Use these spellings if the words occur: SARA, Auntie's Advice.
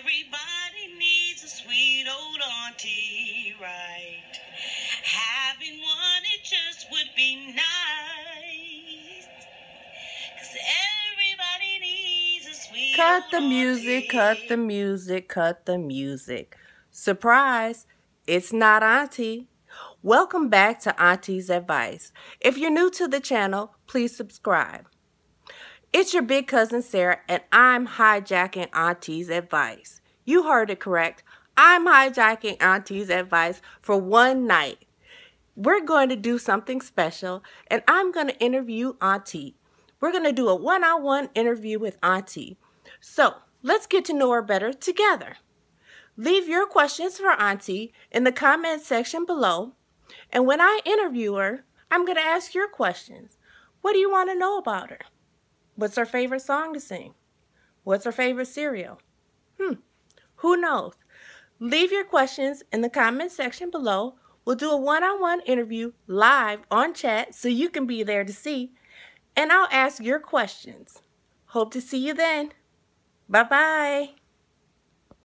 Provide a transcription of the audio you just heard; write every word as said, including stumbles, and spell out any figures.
Everybody needs a sweet old auntie, right? Having one, it just would be nice. 'Cause everybody needs a sweet old auntie. Cut the music, cut the music, cut the music. Surprise, it's not Auntie. Welcome back to Auntie's Advice. If you're new to the channel, please subscribe. It's your big cousin Sarah, and I'm hijacking Auntie's Advice. You heard it correct. I'm hijacking Auntie's Advice for one night. We're going to do something special, and I'm going to interview Auntie. We're going to do a one-on-one interview with Auntie. So let's get to know her better together. Leave your questions for Auntie in the comment section below. And when I interview her, I'm going to ask your questions. What do you want to know about her? What's her favorite song to sing? What's her favorite cereal? Hmm, who knows? Leave your questions in the comment section below. We'll do a one-on-one interview live on chat so you can be there to see. And I'll ask your questions. Hope to see you then. Bye-bye.